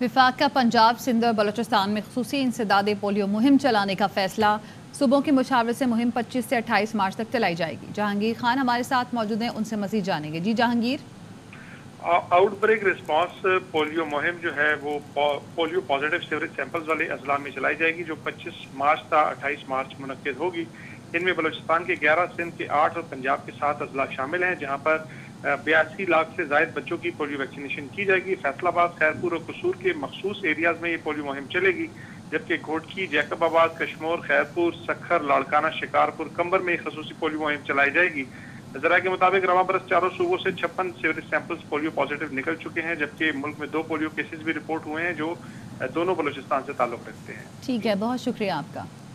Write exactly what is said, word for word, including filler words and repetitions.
विफाक का पंजाब, सिंध और बलोचिस्तान में खुसूसी इंसदादे पोलियो मुहिम चलाने का फैसला। सूबों की मुशावरत से मुहिम पच्चीस से अट्ठाईस मार्च तक चलाई जाएगी। जहांगीर खान हमारे साथ मौजूद हैं, उनसे मजीद जानेंगे। जी जहांगीर, आउटब्रेक रिस्पांस पोलियो मुहिम जो है वो पोलियो पॉजिटिव सीवरेज सैंपल्स वाले अजला में चलाई जाएगी, जो पच्चीस मार्च तक अट्ठाईस मार्च मुनक्किद होगी। इनमें बलोचिस्तान के ग्यारह, सिंध के आठ और पंजाब के सात अजला शामिल हैं, जहाँ पर बयासी लाख से ज्यादा बच्चों की पोलियो वैक्सीनेशन की जाएगी। फैसलाबाद, खैरपुर और कसूर के मखसूस एरियाज में ये पोलियो मुहिम चलेगी, जबकि घोटकी, जैकबाबाद, कश्मोर, खैरपुर, सखर, लाड़काना, शिकारपुर, कंबर में खसूसी पोलियो मुहिम चलाई जाएगी। जरा के मुताबिक रवा बरस चारों सूबों से छप्पन सीवरेज सैंपल्स पोलियो पॉजिटिव निकल चुके हैं, जबकि मुल्क में दो पोलियो केसेज भी रिपोर्ट हुए हैं, जो दोनों बलोचिस्तान से ताल्लुक रखते हैं। ठीक है, बहुत शुक्रिया आपका।